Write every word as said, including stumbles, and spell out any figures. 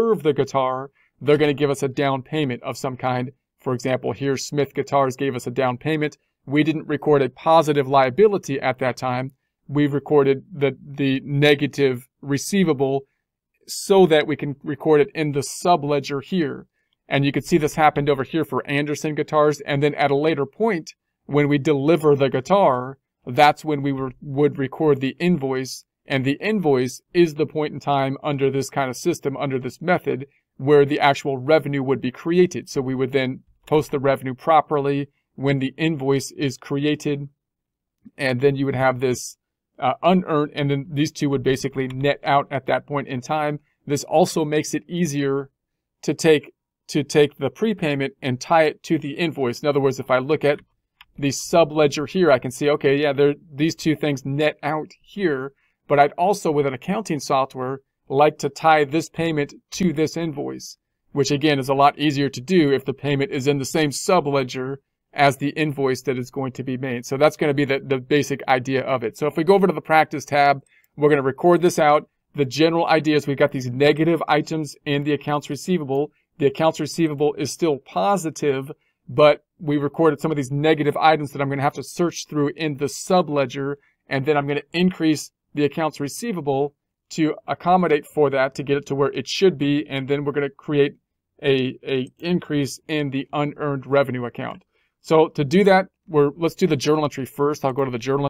reserve the guitar, they're going to give us a down payment of some kind. For example, here Smith Guitars gave us a down payment. We didn't record a positive liability at that time. We recorded the, the negative receivable so that we can record it in the subledger here. And you can see this happened over here for Anderson Guitars. And then at a later point, when we deliver the guitar, that's when we were, would record the invoice. And the invoice is the point in time under this kind of system, under this method, where the actual revenue would be created. So we would then post the revenue properly when the invoice is created. And then you would have this uh, unearned, and then these two would basically net out at that point in time. This also makes it easier to take to take the prepayment and tie it to the invoice. In other words, if I look at the subledger here, I can see, okay, yeah, there, these two things net out here. But I'd also, with an accounting software, like to tie this payment to this invoice, which again is a lot easier to do if the payment is in the same subledger as the invoice that is going to be made. So that's going to be the, the basic idea of it. So if we go over to the practice tab, we're going to record this out. The general idea is we've got these negative items in the accounts receivable. The accounts receivable is still positive, but we recorded some of these negative items that I'm going to have to search through in the subledger, and then I'm going to increase the accounts receivable to accommodate for that, to get it to where it should be, and then we're going to create a, a increase in the unearned revenue account. So to do that, we're, let's do the journal entry first. I'll go to the journal entry.